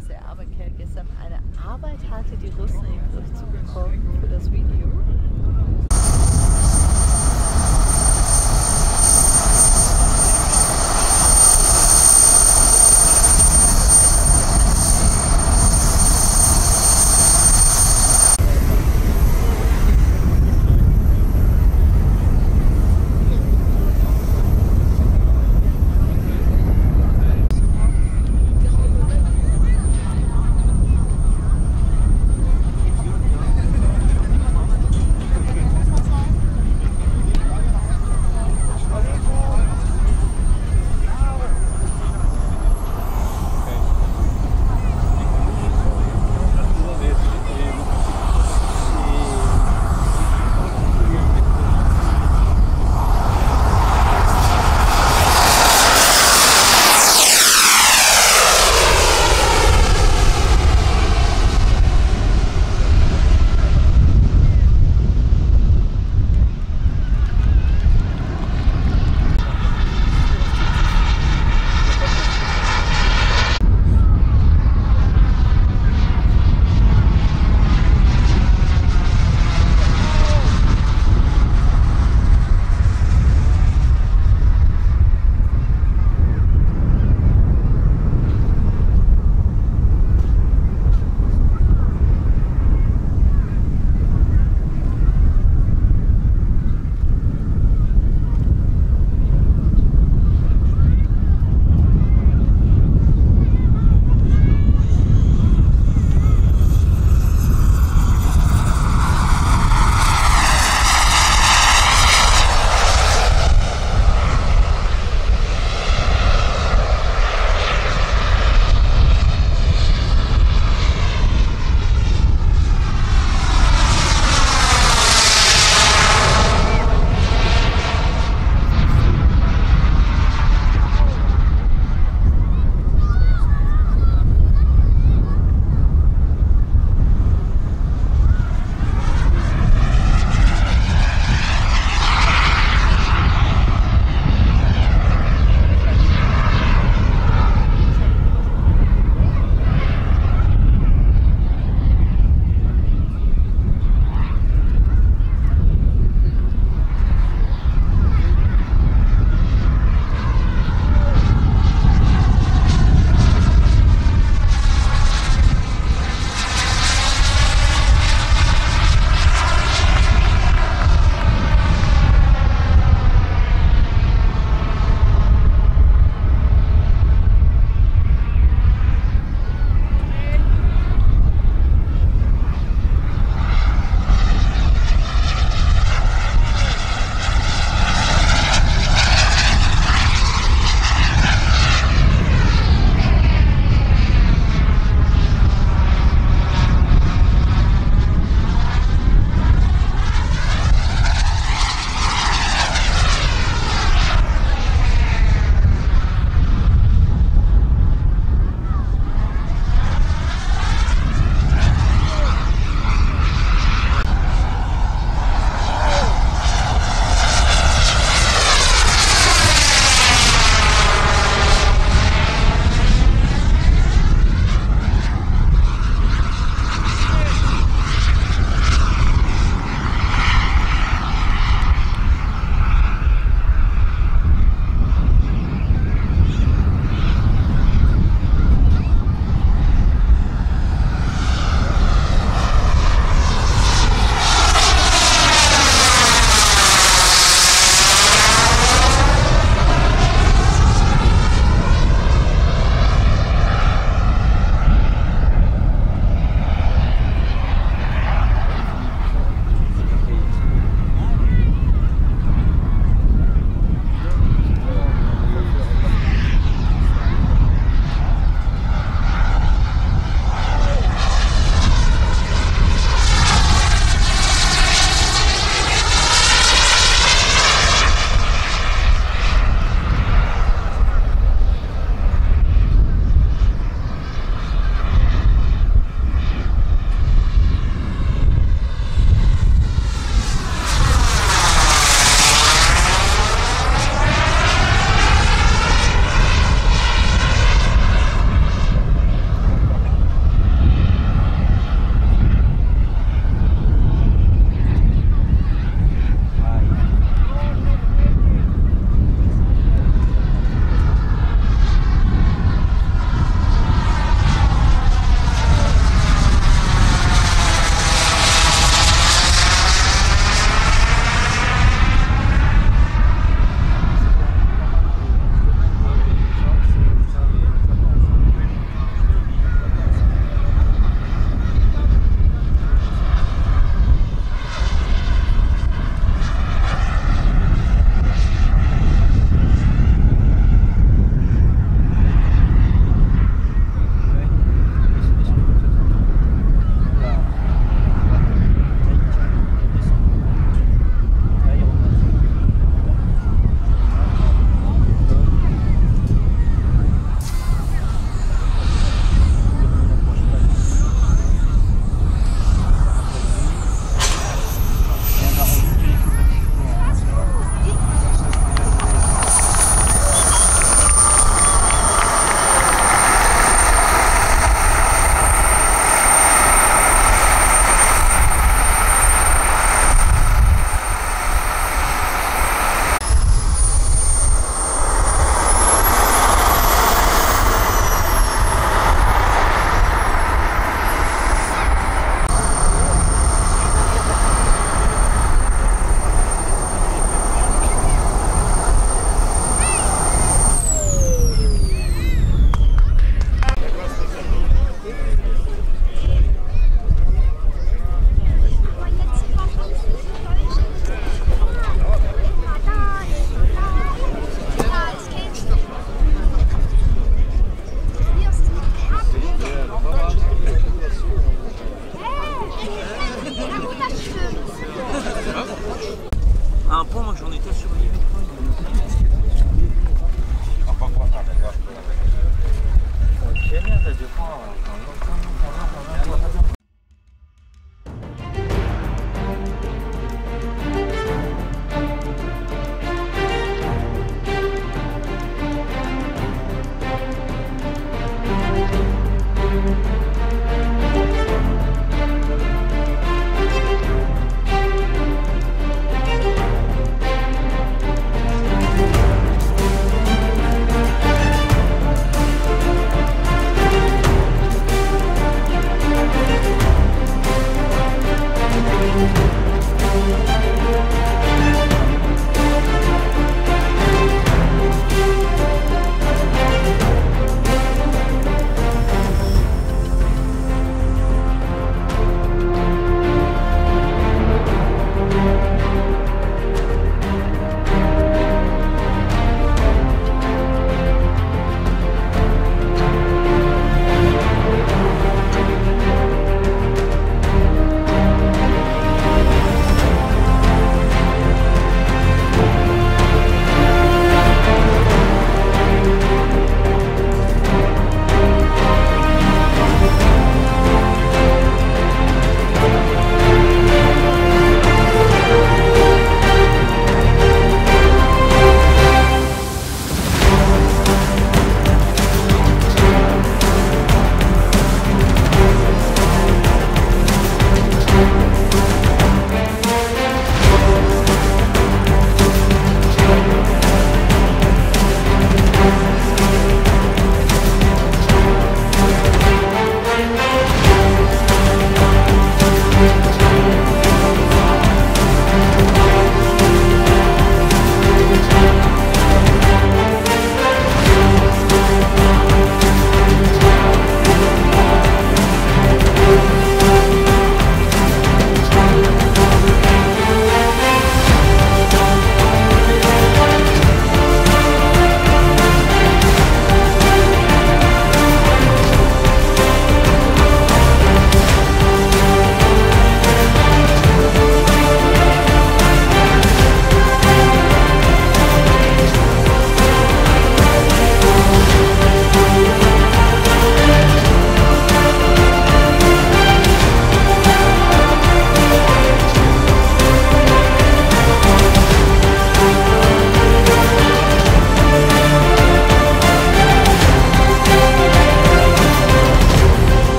was er aber gestern eine Arbeit hatte, die Russen in den Griff zu bekommen für das Video.